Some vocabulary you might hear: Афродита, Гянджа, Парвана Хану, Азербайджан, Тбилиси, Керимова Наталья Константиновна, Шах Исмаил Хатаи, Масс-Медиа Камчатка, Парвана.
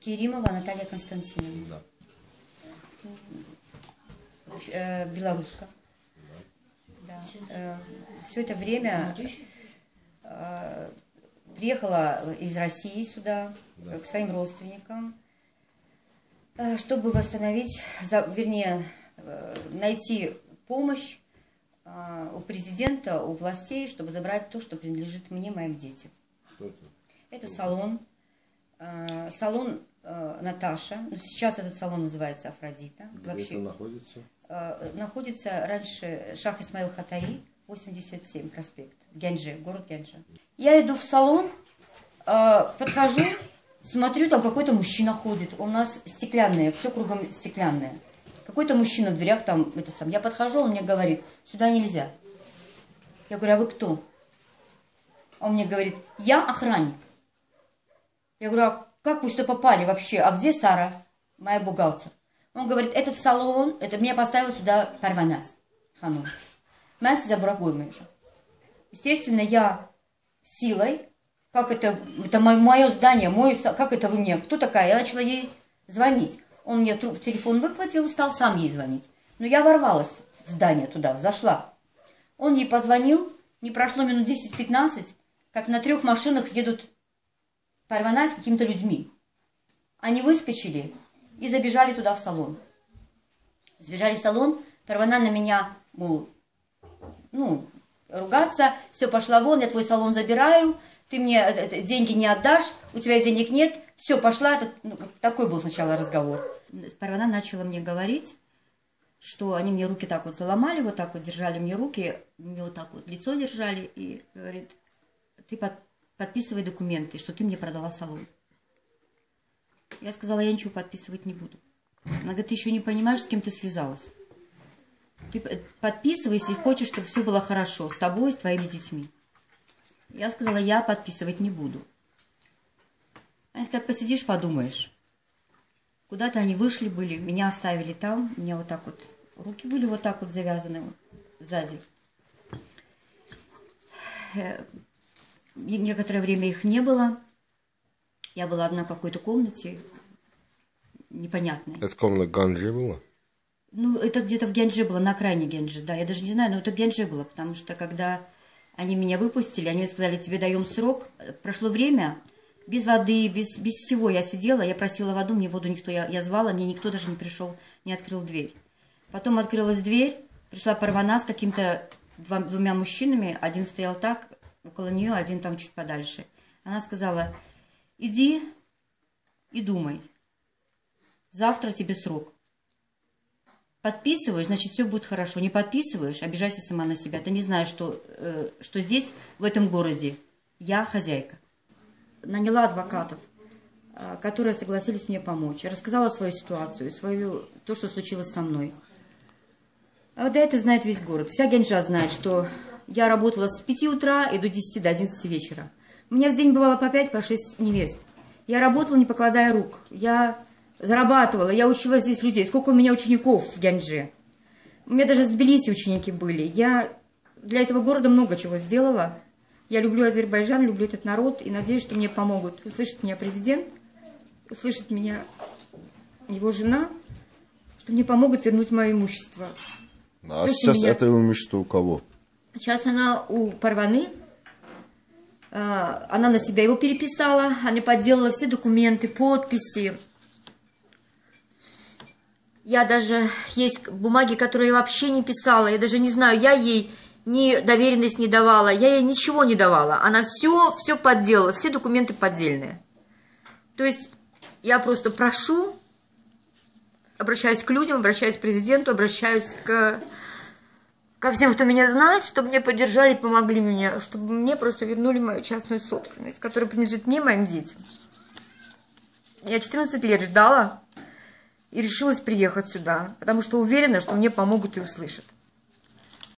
Керимова Наталья Константиновна. Да. Белоруска. Да. Да. Все это время приехала из России сюда, да, к своим родственникам, чтобы восстановить, вернее, найти помощь у президента, у властей, чтобы забрать то, что принадлежит мне, моим детям. Что это? Это салон. Салон Наташа. Сейчас этот салон называется Афродита. Где вообще это находится? Находится раньше Шах Исмаил Хатаи, 87 проспект. Гянджи, город Гянджа. Я иду в салон, подхожу, смотрю, там какой-то мужчина ходит. У нас стеклянное, все кругом стеклянное. Какой-то мужчина в дверях там, это сам. Я подхожу, он мне говорит, сюда нельзя. Я говорю, а вы кто? Он мне говорит, я охранник. Я говорю, а как вы сюда попали вообще? А где Сара, моя бухгалтер? Он говорит, этот салон, это меня поставила сюда Парвана. Хану. Мясо за брагой мы же. Естественно, я силой, как это мое здание, мое, как это вы мне, кто такая? Я начала ей звонить. Он мне в телефон выхватил и стал сам ей звонить. Но я ворвалась в здание туда, взошла. Он ей позвонил, не прошло минут 10-15, как на 3 машинах едут Парвана с какими-то людьми. Они выскочили и забежали туда в салон. Сбежали в салон, Парвана на меня, мол, ну, ругаться, все, пошла вон, я твой салон забираю, ты мне деньги не отдашь, у тебя денег нет, все, пошла. Это, ну, такой был сначала разговор. Парвана начала мне говорить, что они мне руки так вот заломали, вот так вот держали мне руки, мне вот так вот лицо держали, и говорит, ты подписывай документы, что ты мне продала салон. Я сказала, я ничего подписывать не буду. Она говорит, ты еще не понимаешь, с кем ты связалась. Ты подписывай, если хочешь, чтобы все было хорошо с тобой, с твоими детьми. Я сказала, я подписывать не буду. Они сказали, посидишь, подумаешь. Куда-то они вышли были, меня оставили там, у меня вот так вот, руки были вот так вот завязаны вот, сзади. Некоторое время их не было. Я была одна в какой-то комнате, непонятной. Это комната Гянджи была? Ну, это где-то в Гянджи было, на окраине Гянджи, да. Я даже не знаю, но это в Гянджи было, потому что, когда они меня выпустили, они мне сказали, тебе даем срок. Прошло время, без воды, без всего я сидела, я просила воду, мне воду никто, я звала, мне никто даже не пришел, не открыл дверь. Потом открылась дверь, пришла Парвана с каким-то 2 мужчинами, один стоял так, около нее, один там чуть подальше. Она сказала, иди и думай, завтра тебе срок. Подписываешь, значит, все будет хорошо. Не подписываешь, обижайся сама на себя. Ты не знаешь, что здесь, в этом городе, я хозяйка. Наняла адвокатов, которые согласились мне помочь. Я рассказала свою ситуацию, то, что случилось со мной. А вот это знает весь город. Вся Гянджа знает, что я работала с 5 утра и до 10, до 11 вечера. У меня в день бывало по 5, по 6 невест. Я работала, не покладая рук. Я зарабатывала, я учила здесь людей. Сколько у меня учеников в Гянджи. У меня даже с Тбилиси ученики были. Я для этого города много чего сделала. Я люблю Азербайджан, люблю этот народ и надеюсь, что мне помогут. Услышит меня президент, услышит меня его жена, что мне помогут вернуть мое имущество. А то, сейчас это имущество у кого? Сейчас она у Парваны. Она на себя его переписала, она подделала все документы, подписи. Я даже, есть бумаги, которые я вообще не писала, я даже не знаю, я ей ни доверенность не давала, я ей ничего не давала. Она все подделала, все документы поддельные. То есть я просто прошу, обращаюсь к людям, обращаюсь к президенту, обращаюсь ко всем, кто меня знает, чтобы мне поддержали, помогли мне, чтобы мне просто вернули мою частную собственность, которая принадлежит мне, моим детям. Я 14 лет ждала. И решилась приехать сюда, потому что уверена, что мне помогут и услышат.